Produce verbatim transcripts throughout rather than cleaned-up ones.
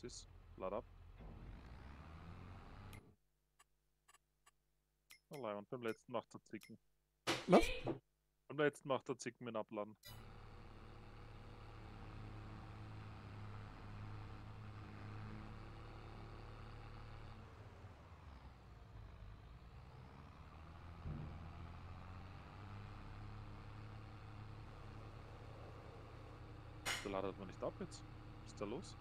sys load up. Allein, beim letzten macht er zicken. Was? Beim letzten macht er zicken mit Abladen. Da ladet man nicht ab jetzt. Was ist da los?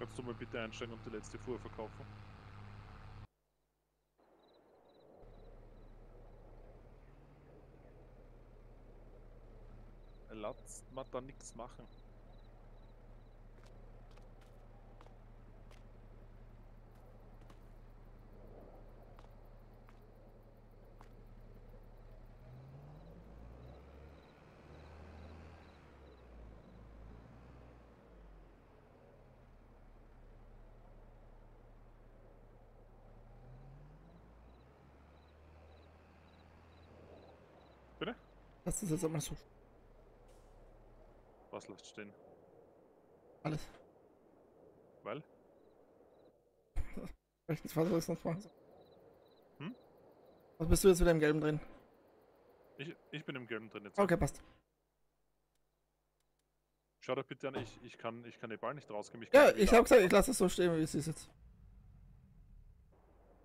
Kannst du mal bitte einsteigen und die letzte Fuhr verkaufen? Lasst man da nichts machen. Lass das jetzt einmal so. Was lässt stehen? Alles. Weil? Welches Fahrzeug ist noch machen? Hm? Was bist du jetzt wieder im Gelben drin? Ich, ich bin im Gelben drin jetzt. Okay, passt. Schau doch bitte an, ich, ich, kann, ich kann den Ball nicht rausgeben. Ich ja, ich hab gesagt, ich lasse es so stehen, wie es ist jetzt.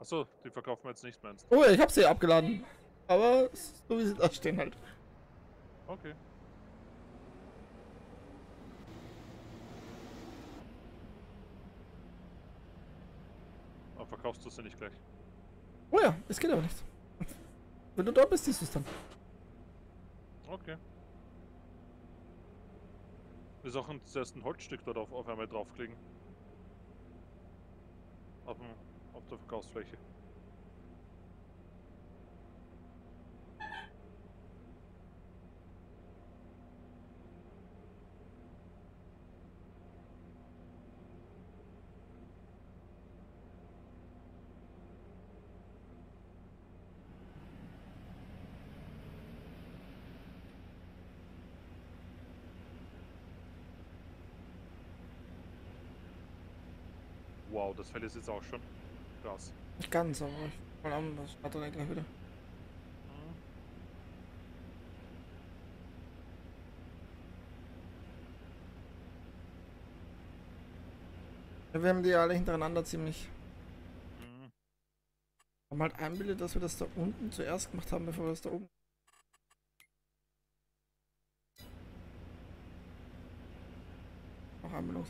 Achso, die verkaufen wir jetzt nicht, meinst du? Oh, ich hab sie abgeladen. Aber so wie sie da stehen halt. Okay. Aber verkaufst du es ja nicht gleich. Oh ja, es geht aber nicht. Wenn du dort bist, siehst du es dann. Okay. Wir sollten zuerst ein Holzstück dort auf, auf einmal draufklicken. Auf, dem, auf der Verkaufsfläche. Wow, das Feld ist jetzt auch schon krass. Nicht ganz, aber ich voll an, das hat er gleich wieder. Ja, wir haben die alle hintereinander ziemlich. Mhm. Haben halt einbildet, dass wir das da unten zuerst gemacht haben, bevor wir das da oben. Noch einmal los.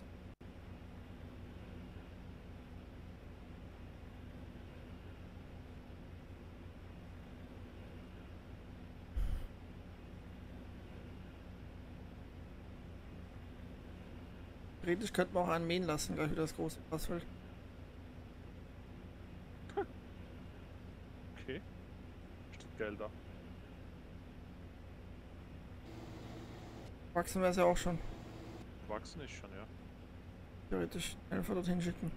Theoretisch könnten wir auch einen mähen lassen, gleich wieder das große Passfeld. Okay. Steht geil da. Wachsen wäre es ja auch schon. Wachsen ist schon, ja. Theoretisch einfach dorthin schicken.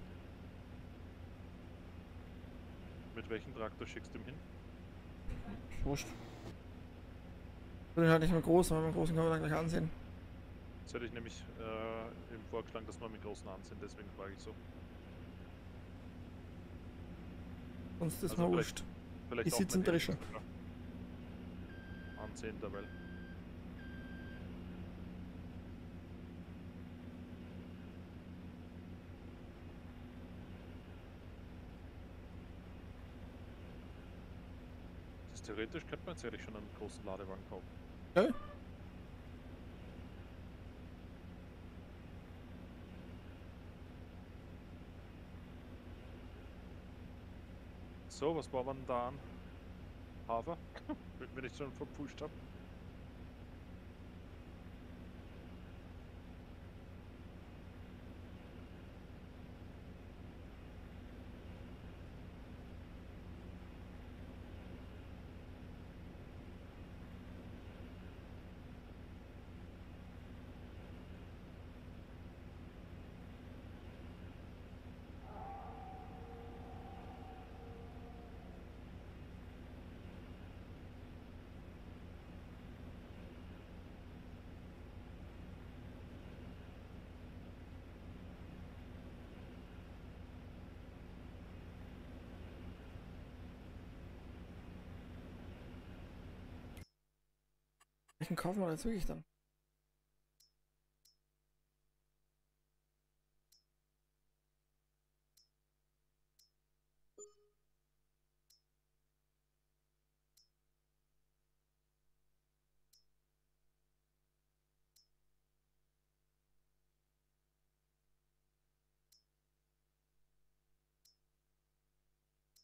Mit welchem Traktor schickst du ihn hin? Wurscht. Ich bin halt nicht mehr groß, aber mit dem großen können wir dann gleich ansehen. Jetzt hätte ich nämlich äh, im Vorklang, dass wir mit großen Hand sind, deswegen frage ich so. Sonst ist also mir wurscht. Ich sitze im Drescher. Ansehen dabei. Das ist theoretisch, könnte man jetzt ehrlich schon einen großen Ladewagen kaufen. Okay. So, was war man da an? Hafer? Wenn ich schon verpfuscht habe. Welchen kaufen wir jetzt wirklich dann?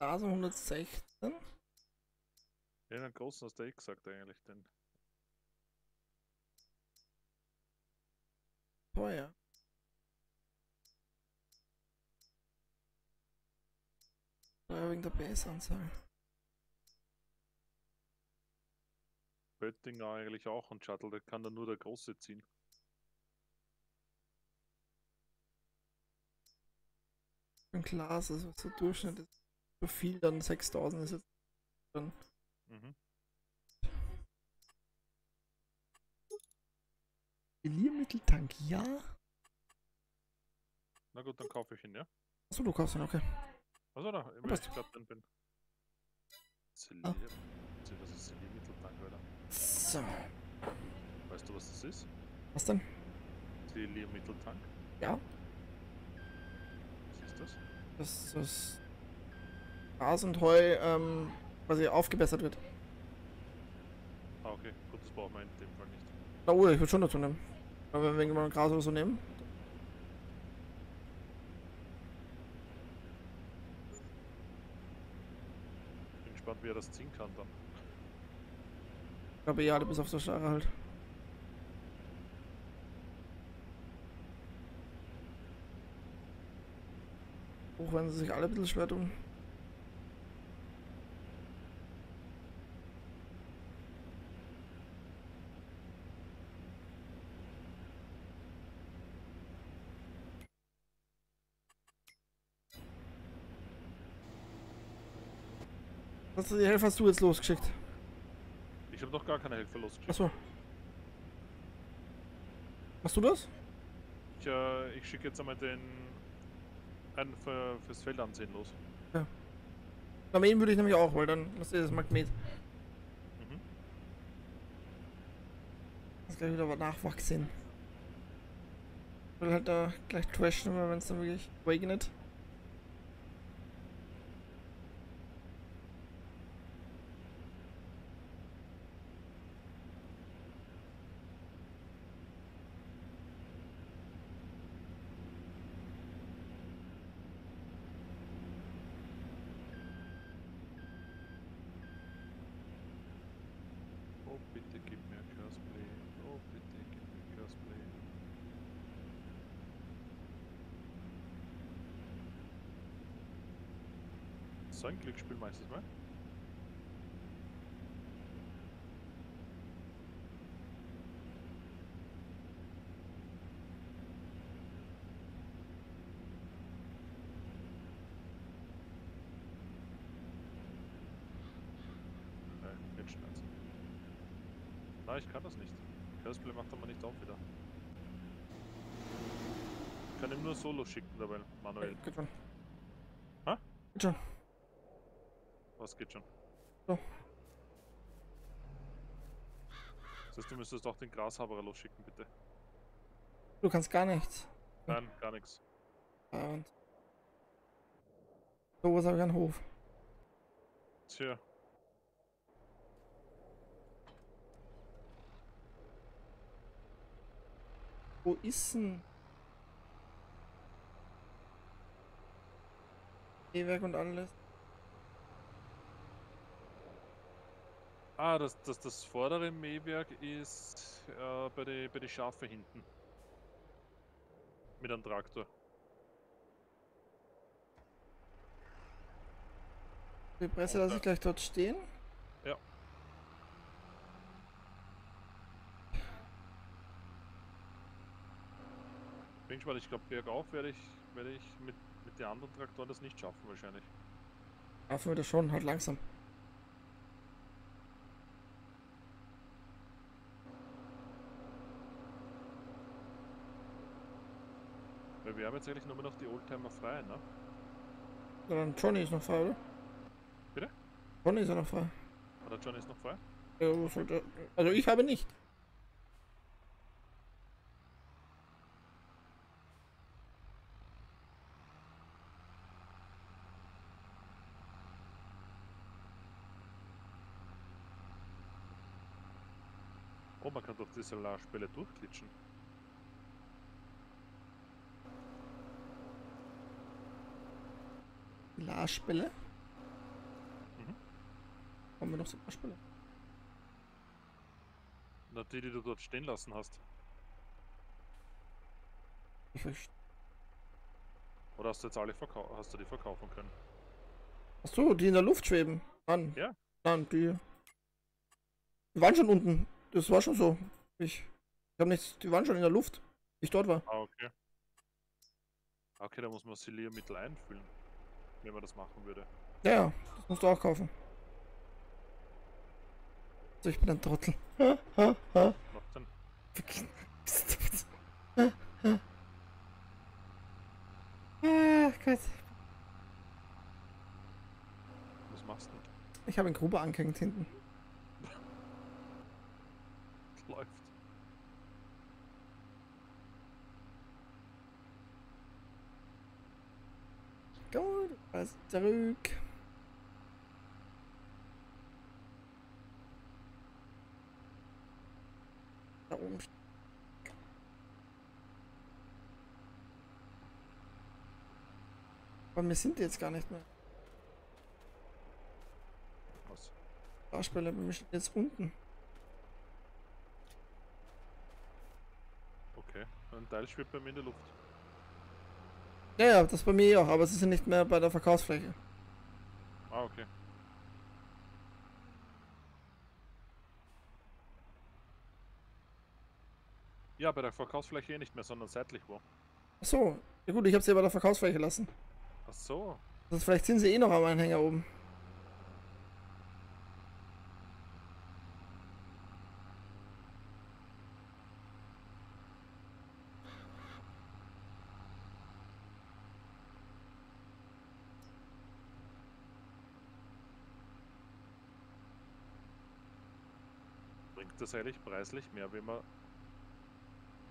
Also hundertsechzehn? Ja, den großen hast du eh gesagt eigentlich, den. Oh ja. Ja, wegen der P S-Anzahl. Böttinger eigentlich auch und Shuttle, da kann dann nur der Große ziehen. Und klar, also so Durchschnitt ist so viel, dann sechstausend ist jetzt dann. Mhm. Geliermitteltank, ja. Na gut, dann kaufe ich ihn, ja. Achso, du kaufst ihn, okay. Achso, da, ich gerade drin bin. Zelier. Was ist Zelier-Mitteltank, Alter? So. Weißt du, was das ist? Was denn? Zelier-Mitteltank? Ja. Was ist das? Das ist... Gras und Heu, ähm, quasi aufgebessert wird. Ah, okay. Gut, das brauchen wir in dem Fall nicht. Na, oh, ich würde schon dazu nehmen. Aber wenn wir irgendwann Gras oder so nehmen. Ich bin gespannt, wie er das ziehen kann dann. Ich glaube ja, bis auf der Starre halt. Auch wenn sie sich alle ein bisschen schwer tun. Was für die Helfer hast du jetzt losgeschickt? Ich habe noch gar keine Helfer losgeschickt. Achso. Machst du das? Ich, äh, ich schicke jetzt einmal den einen für, fürs Feld ansehen los. Ja. Magnet würde ich nämlich auch, weil dann lasst ihr das Magnet. Mhm. Das gleich wieder was nachwachsen. Weil halt da gleich trashen, wenn es dann wirklich regnet. So ein Glücksspiel meistens mal. Nein, jetzt schnell. Nein, ich kann das nicht. Curseplay macht aber nicht auf wieder. Ich kann ihm nur Solo schicken dabei, manuell. Geht schon. Ha? Geht schon. Was geht schon? So. Das heißt, du müsstest doch den Grashaberer losschicken, bitte. Du kannst gar nichts. Nein, gar nichts. Und so was habe ich an Hof. Tja. Wo ist denn? E-Werk und alles. Ah, das, das, das vordere Mähwerk ist äh, bei den bei die Schafe hinten. Mit einem Traktor. Die Presse lasse ich gleich dort stehen. Ja. Bin gespannt, ich glaube bergauf werde ich, werde ich mit, mit den anderen Traktoren das nicht schaffen wahrscheinlich. Schaffen wir das schon, halt langsam. Weil wir haben jetzt eigentlich nur noch die Oldtimer frei, ne? Ja, dann Johnny ist noch frei, oder? Bitte? Johnny ist ja noch frei. Oder Johnny ist noch frei? Ja, sollte, also ich habe nicht. Oh, man kann durch die Solarspelle durchklitschen. Solarspelle? Mhm. Haben wir noch Solarspelle? Na, die, die du dort stehen lassen hast. Ich verstehe. Oder hast du jetzt alle verkauft? Hast du die verkaufen können? Achso, die in der Luft schweben. Nein. Ja. Nein, die. Die waren schon unten. Das war schon so. Ich, ich habe nichts. Die waren schon in der Luft. Ich dort war. Ah, okay. Okay, da muss man Siliermittel einfüllen, wenn man das machen würde. Ja, ja, das musst du auch kaufen. So, ich bin ein Trottel. Ha, ha, ha. Was denn? Ha, ha. Ah, Gott. Was machst du? Ich habe einen Gruber angehängt hinten. Läuft. Gut, alles zurück. Da oben. Aber wir sind jetzt gar nicht mehr. Was? Darspieler, wir sind jetzt unten. Okay, ein Teil schwebt bei mir in der Luft. Ja, ja, das bei mir auch, aber sie sind nicht mehr bei der Verkaufsfläche. Ah, okay. Ja, bei der Verkaufsfläche eh nicht mehr, sondern seitlich wo. Ach so, ja gut, ich habe sie ja bei der Verkaufsfläche lassen. Ach so. Also vielleicht sind sie eh noch am Anhänger oben. Das eigentlich preislich mehr, wenn man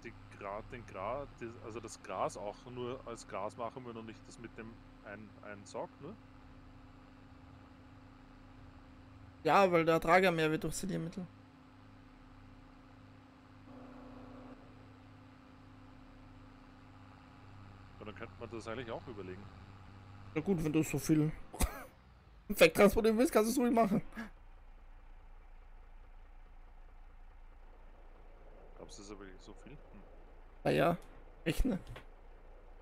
die Gra, den Gra, die, also das Gras auch nur als Gras machen will und nicht das mit dem ein, ein Sack, ne? Ja, weil der Ertrag ja mehr wird durch Siliermittel. Ja, dann könnte man das eigentlich auch überlegen. Na gut, wenn du so viel wegtransportieren willst, kannst du es ruhig machen. Das ist aber so viel. Hm. Ah ja, rechne.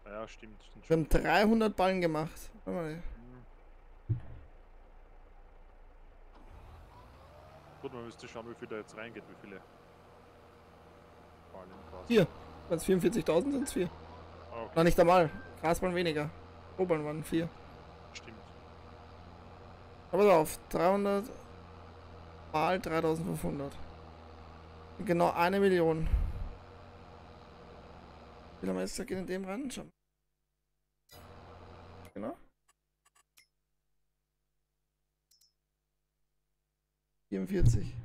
Ah ja, stimmt, stimmt, stimmt. Wir haben dreihundert Ballen gemacht. Hm. Gut, man müsste schauen, wie viel da jetzt reingeht, wie viele Ballen quasi. Vier. Wenn es vierundvierzigtausend sind es vier. Ah, okay. Na, nicht einmal. Grasballen weniger. Rohballen waren vier. Stimmt. Aber drauf, dreihundert mal dreitausendfünfhundert. Genau eine Million. Wie lange ist das in dem rein? Schau mal. Genau. vierundvierzig.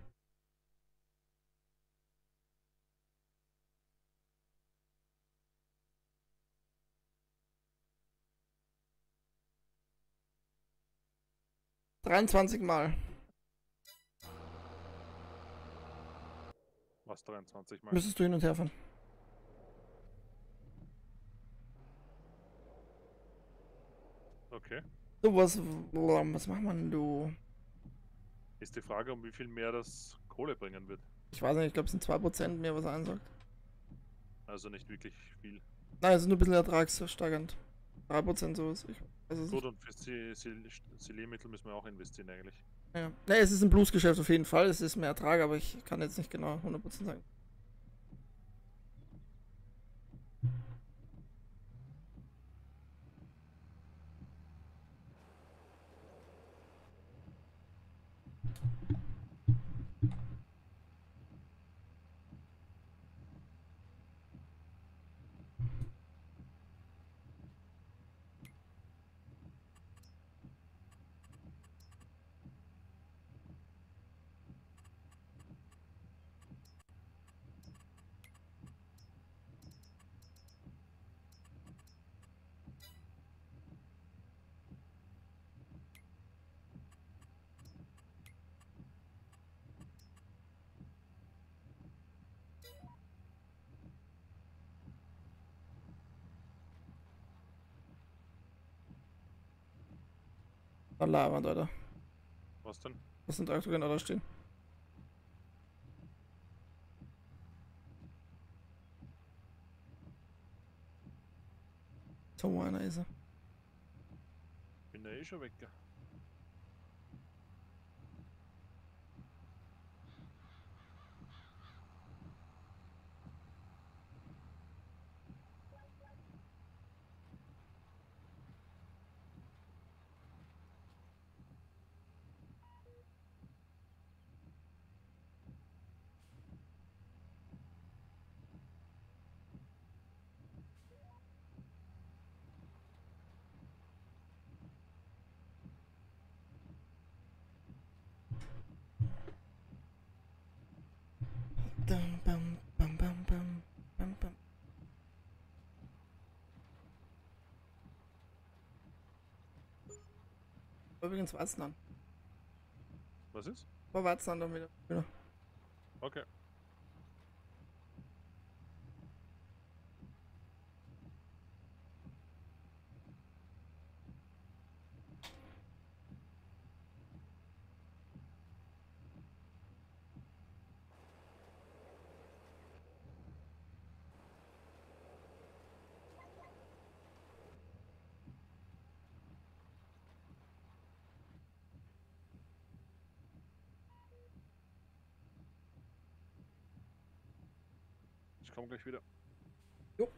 dreiundzwanzig Mal. Was dreiundzwanzig Mal? Müsstest du hin und her fahren. Okay. So, was, was macht man, du? Ist die Frage, um wie viel mehr das Kohle bringen wird. Ich weiß nicht, ich glaube es sind zwei Prozent mehr, was er ansagt. Also nicht wirklich viel. Nein, es ist nur ein bisschen ertragssteigernd. drei Prozent sowas. Ich weiß es Gut, nicht. Und für Siliermittel müssen wir auch investieren eigentlich. Ja. Ne, es ist ein Plusgeschäft auf jeden Fall, es ist mehr Ertrag, aber ich kann jetzt nicht genau hundert Prozent sagen. Labern, Alter. Was denn? Was sind aktuell genau da stehen? So einer ist er. Bin da eh schon weg. Ja. Dum, bum, bum, bum, bum, bum, bum. Übrigens Watzland. Was ist? War Watzland dann wieder. Ja. Okay. Ich komme gleich wieder. Jo.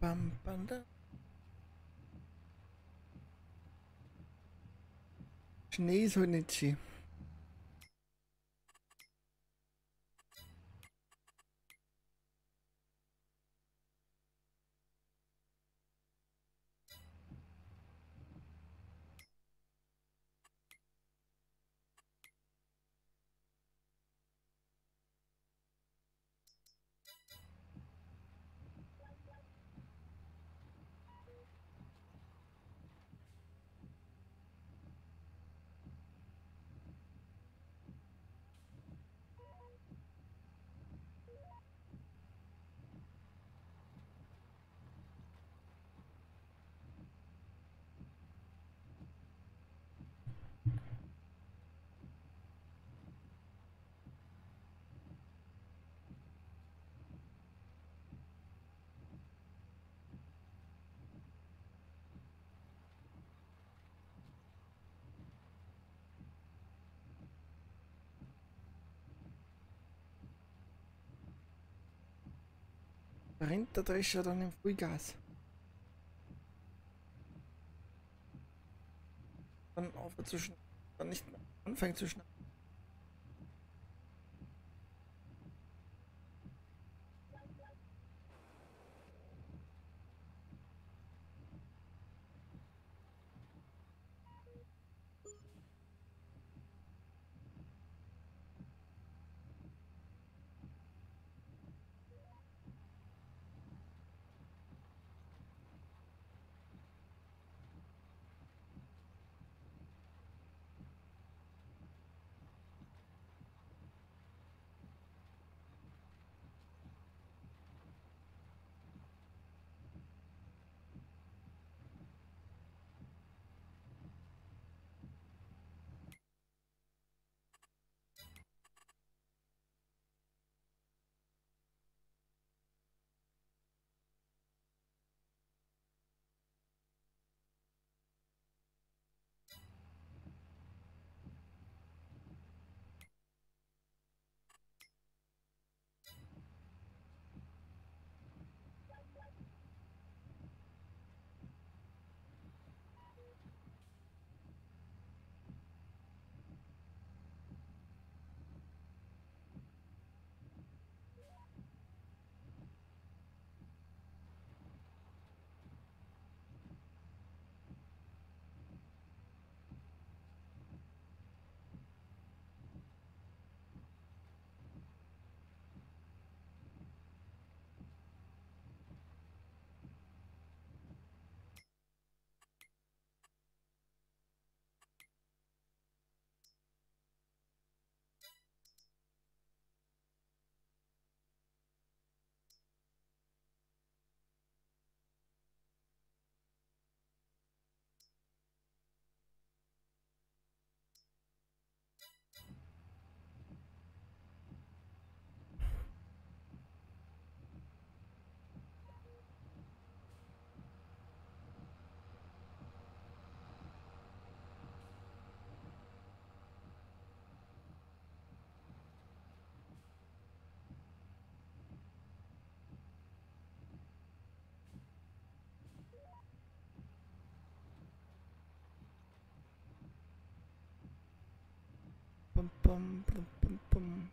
Bam, bam, da. Schnee ist heute nicht schön. Rennt der Drescher dann im Vollgas. Dann aufhört zu schneiden, dann nicht mehr anfängt zu schneiden. Bum, bum, bum, bum.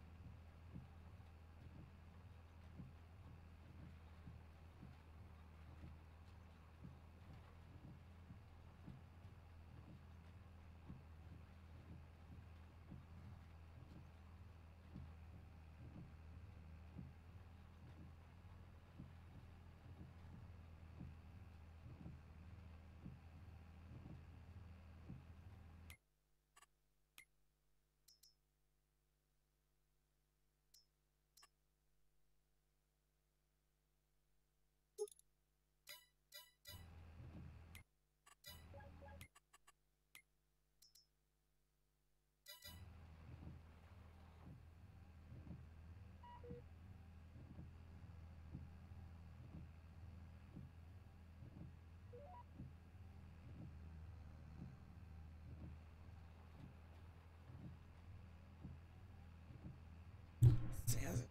Sehr, sehr.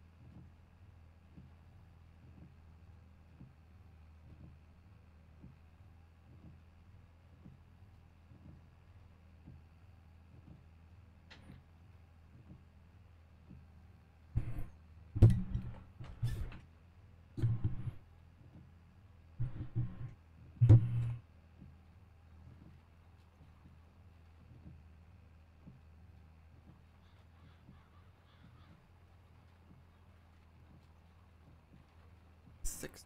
Six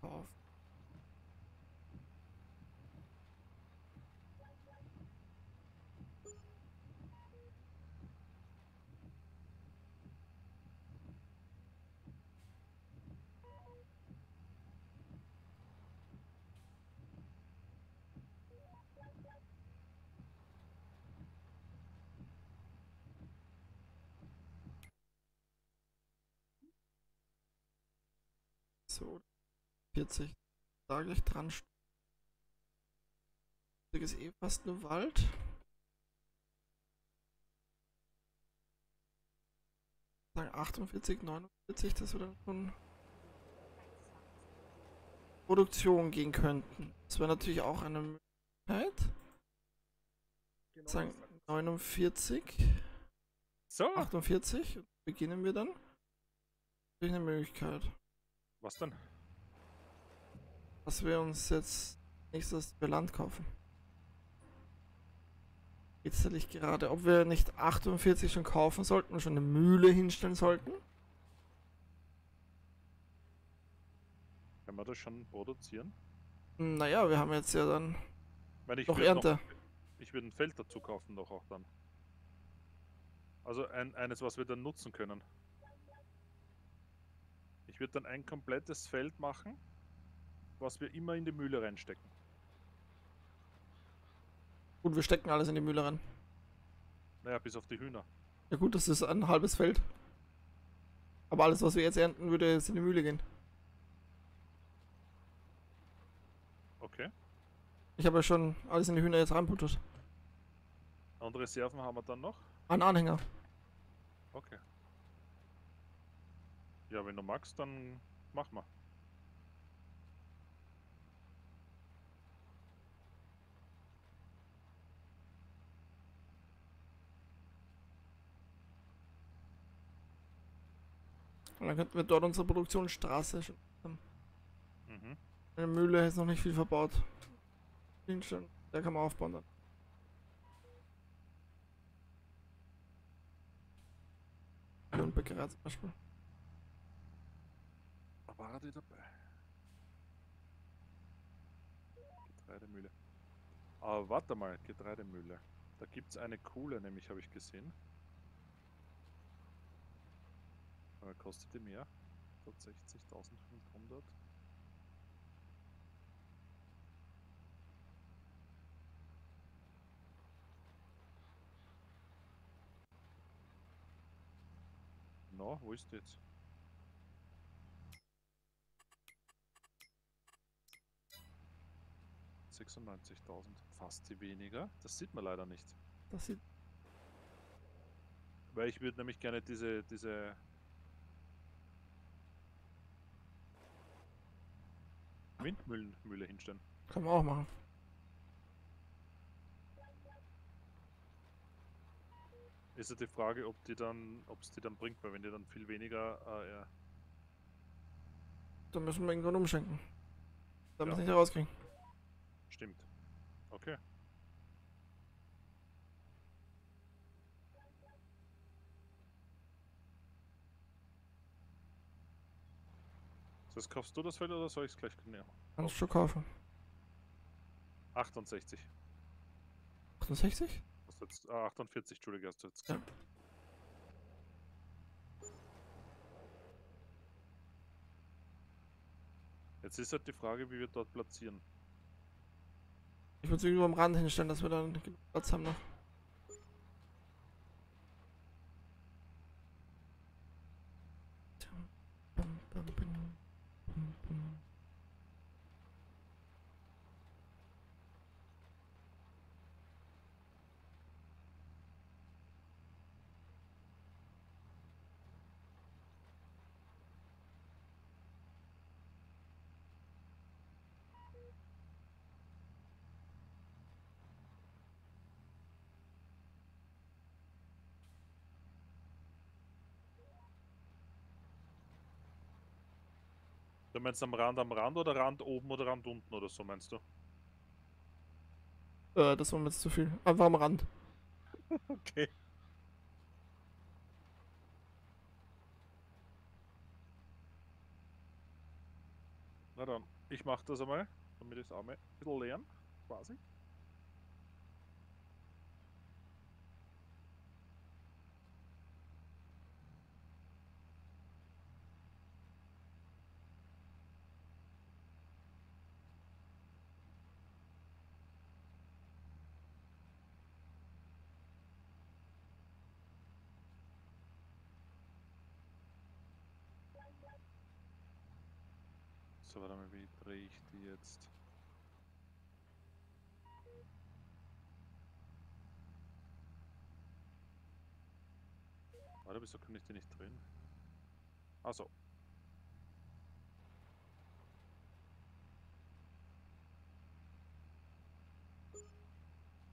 off. So, vierzig da gleich dran. Das ist eh fast nur Wald. Sagen achtundvierzig, neunundvierzig, das wird dann schon Produktion gehen könnten. Das wäre natürlich auch eine Möglichkeit. Genau, sagen neunundvierzig. So. achtundvierzig. Beginnen wir dann. Das ist eine Möglichkeit. Was denn? Dass wir uns jetzt nächstes für Land kaufen. Jetzt hätte ich gerade, ob wir nicht achtundvierzig schon kaufen sollten und schon eine Mühle hinstellen sollten. Können wir das schon produzieren? Naja, wir haben jetzt ja dann ich noch Ernte. Noch, ich würde ein Feld dazu kaufen doch auch dann. Also ein, eines, was wir dann nutzen können. Ich würde dann ein komplettes Feld machen, was wir immer in die Mühle reinstecken. Gut, wir stecken alles in die Mühle rein. Naja, bis auf die Hühner. Ja gut, das ist ein halbes Feld. Aber alles, was wir jetzt ernten, würde jetzt in die Mühle gehen. Okay. Ich habe ja schon alles in die Hühner jetzt reinputtert. Und Reserven haben wir dann noch? Ein Anhänger. Okay. Ja, wenn du magst, dann mach mal. Und dann könnten wir dort unsere Produktionsstraße haben. Mhm. Eine Mühle ist noch nicht viel verbaut. Da kann man aufbauen dann. Und Bäckerei zum Beispiel. Da war die dabei. Getreidemühle. Aber warte mal, Getreidemühle. Da gibt es eine coole, nämlich habe ich gesehen. Kostet die mehr? hundertsechzigtausendfünfhundert. Na, wo ist jetzt? sechsundneunzigtausend. Fast die weniger. Das sieht man leider nicht. Das sieht. Weil ich würde nämlich gerne diese diese Windmühlenmühle hinstellen. Kann man auch machen. Ist ja die Frage, ob die dann, ob es die dann bringt, weil wenn die dann viel weniger, äh, ja. Dann müssen wir irgendwann umschenken. Damit ja. Nicht herauskriegen. Stimmt. Okay. Das kaufst du das Feld oder soll ich es gleich nehmen? Kannst du kaufen. achtundsechzig. achtundsechzig? Hast du jetzt, ah, achtundvierzig, Entschuldige, hast du jetzt gesagt. Ja. Jetzt ist halt die Frage, wie wir dort platzieren. Ich würde es irgendwo am Rand hinstellen, dass wir dann Platz haben noch. Du meinst am Rand am Rand oder Rand oben oder Rand unten oder so, meinst du? Äh, das war mir jetzt zu viel. Einfach am Rand. Okay. Na dann, ich mach das einmal, damit ich es auch mal ein bisschen leeren, quasi. Warte mal, wie drehe ich die jetzt? Warte, wieso kann ich die nicht drehen? Achso.